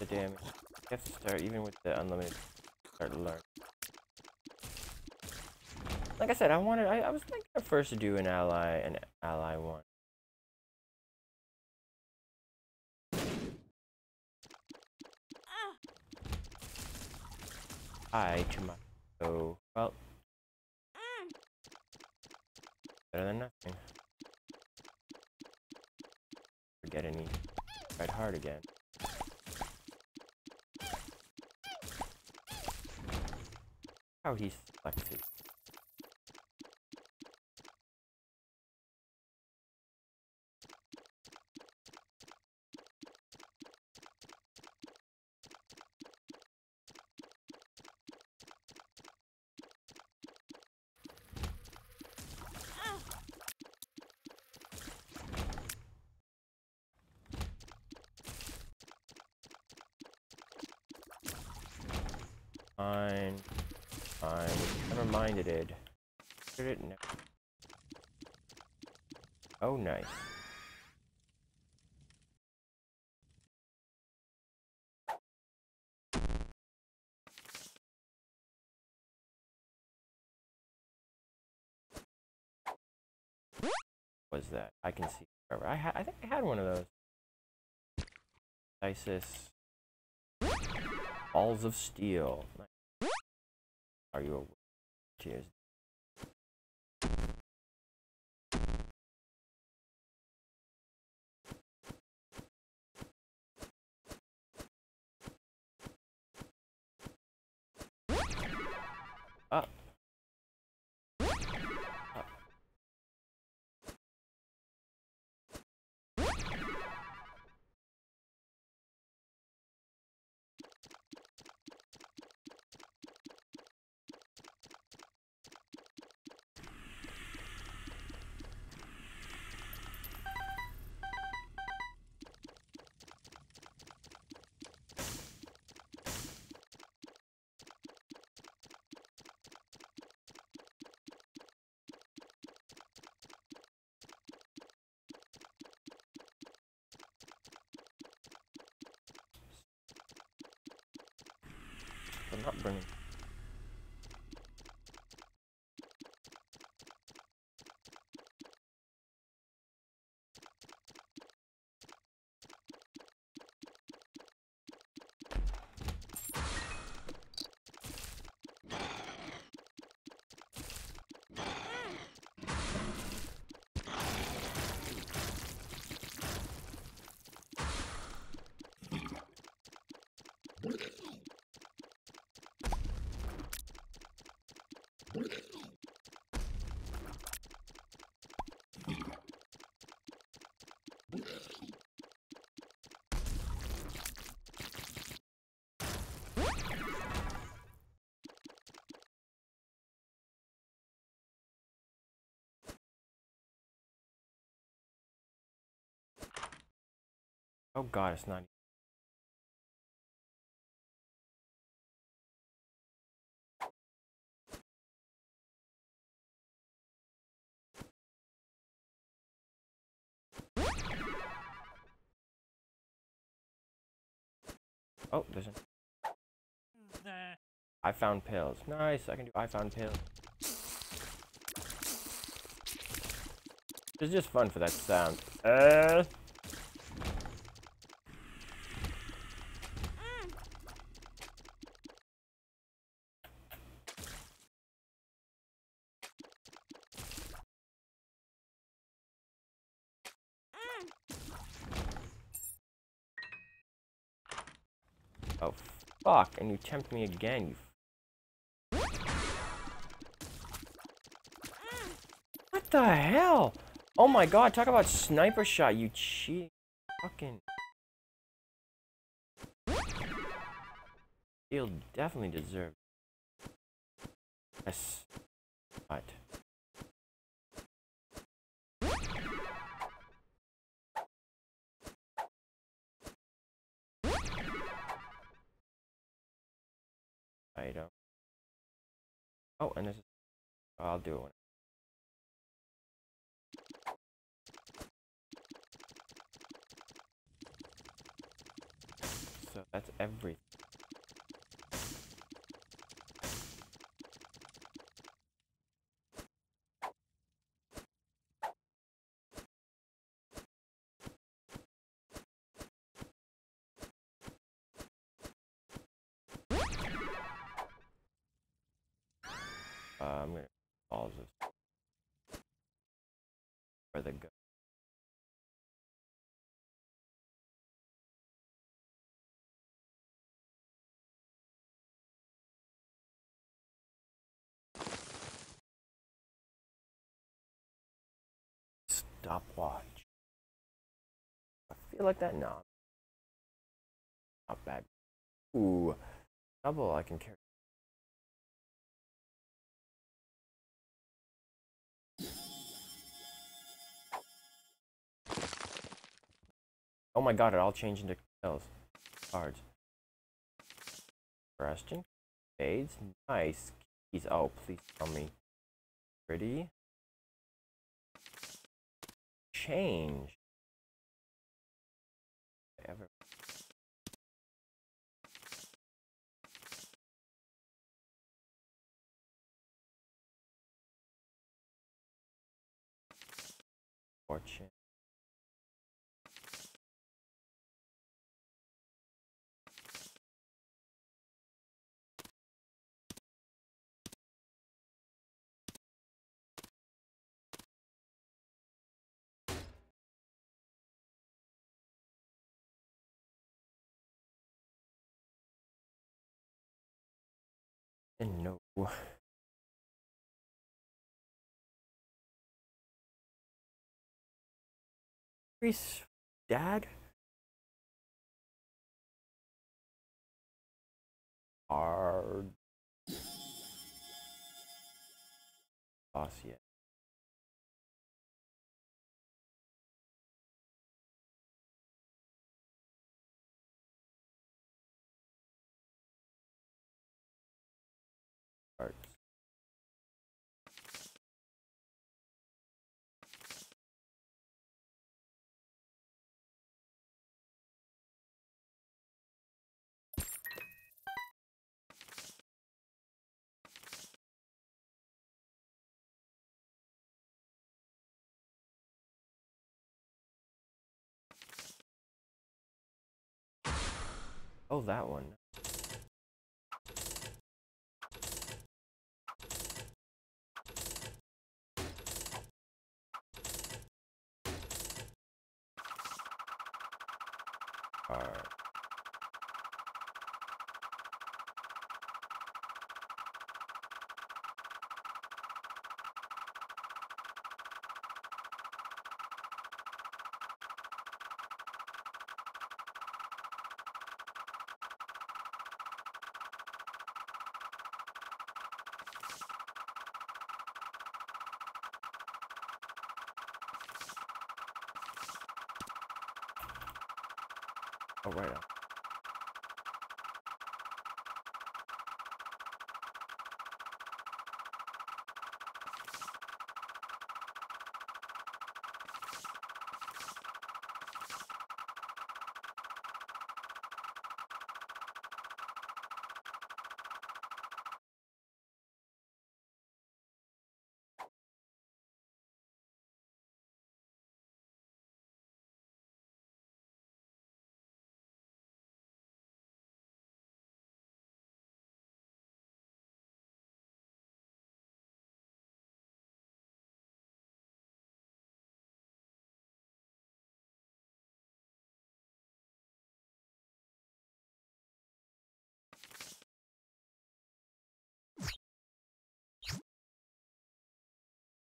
the damage. You have to start even with the unlimited. Start to learn. Like I said, I was thinking at first to do an ally one. I too much. So well, better than nothing. Forget any. Tried hard again. How he selected. Fine. Fine. Never mind it did. No. Oh, nice. What was that? I can see. I think I had one of those. Isis. Balls of steel. Are you aware? Cheers. Up. Up. I'm not bringing. Oh god, it's not. Oh, there's an. I found pills. Nice, I can do I found pills. It's just fun for that sound. Oh fuck, and you tempt me again, you What the hell? Oh my god, talk about sniper shot, you cheat fucking. You'll definitely deserve it. Yes. But I don't. Oh, and this is. I'll do it. So. That's everything. I'm gonna pause this for the go. Stopwatch. I feel like that. No, not bad. Ooh, double. I can carry. Oh my god, it all changed into spells. Cards. Interesting. Fades. Nice. Keys. Oh, please tell me. Pretty. Change. Fortune. And no. Dad? Hard. Boss yet. Oh, that one. All right. Oh, right up.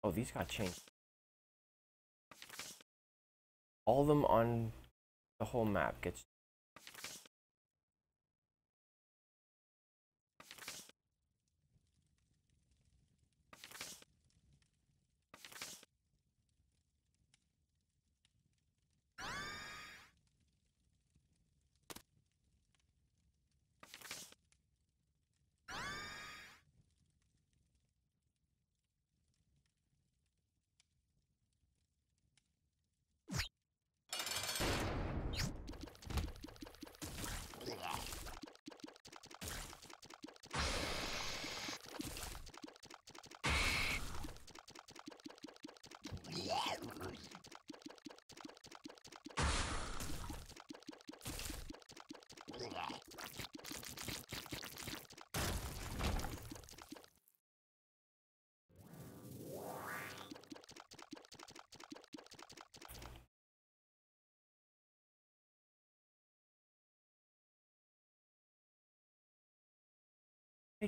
Oh, these got changed. All of them on the whole map gets.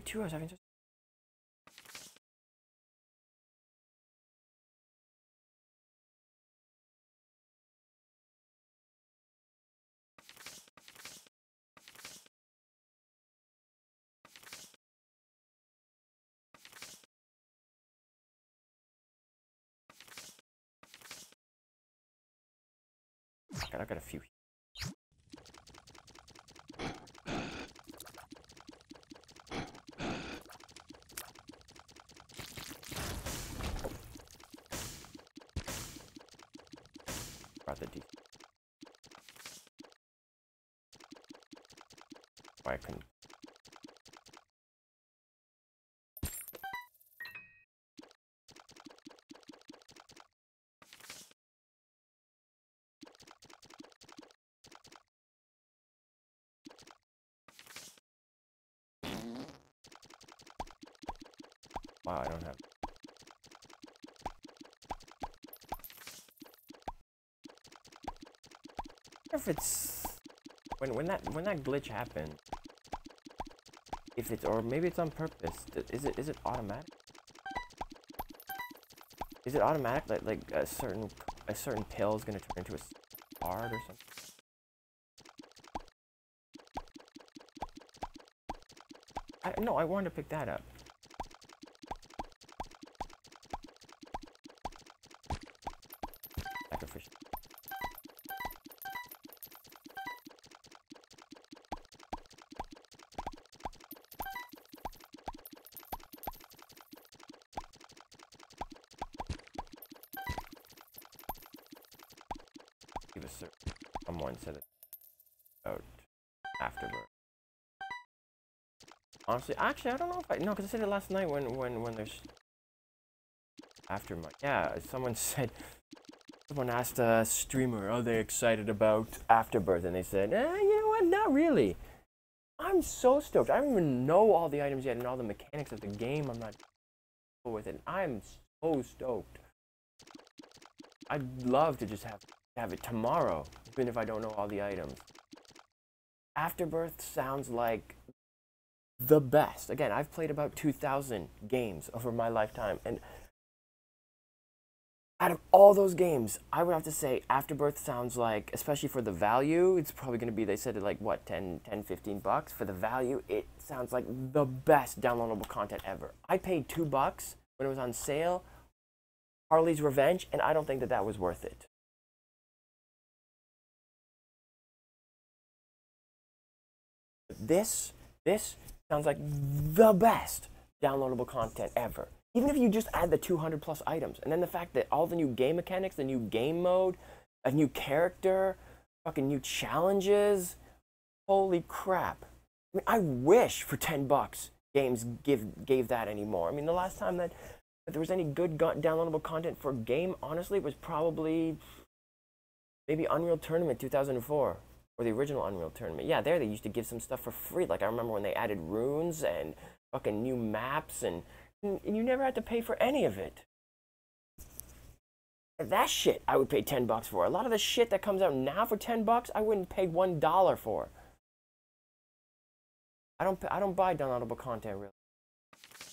Wait, 2 hours, I mean, just I got a few. Rather deep. Why I couldn't. Wow, I don't have. If it's when that glitch happened, if it's, or maybe it's on purpose. Is it automatic? Is it automatic that like a certain pill is gonna turn into a card or something? No, I wanted to pick that up. Someone said it about Afterbirth. Honestly, actually, I don't know if I, no, because I said it last night when there's Afterbirth. Yeah, someone asked a streamer, are they excited about Afterbirth? And they said, you know what, not really. I'm so stoked. I don't even know all the items yet and all the mechanics of the game. I'm not cool with it. I'm so stoked. I'd love to just have it tomorrow, even if I don't know all the items. Afterbirth sounds like the best. Again, I've played about 2,000 games over my lifetime, and out of all those games, I would have to say Afterbirth sounds like, especially for the value, it's probably going to be, they said it like, what, 10, $15? For the value, it sounds like the best downloadable content ever. I paid $2 when it was on sale, Harley's Revenge, and I don't think that was worth it. This sounds like the best downloadable content ever. Even if you just add the 200 plus items, and then the fact that all the new game mechanics, the new game mode, a new character, fucking new challenges. Holy crap. I mean, I wish for $10 games gave that anymore. I mean, the last time that there was any good downloadable content for a game, honestly, was probably maybe Unreal Tournament 2004. Or the original Unreal Tournament. Yeah, there they used to give some stuff for free. Like, I remember when they added runes and fucking new maps, and you never had to pay for any of it. And that shit I would pay $10 for. A lot of the shit that comes out now for $10, I wouldn't pay $1 for. I don't buy downloadable content, really.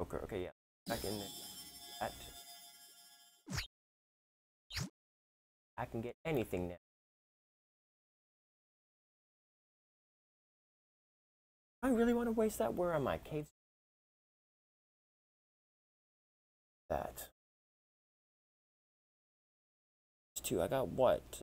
Joker, okay, yeah. Back in there. That. I can get anything now. I really want to waste that. Where am I? Caves. That. It's two. I got what?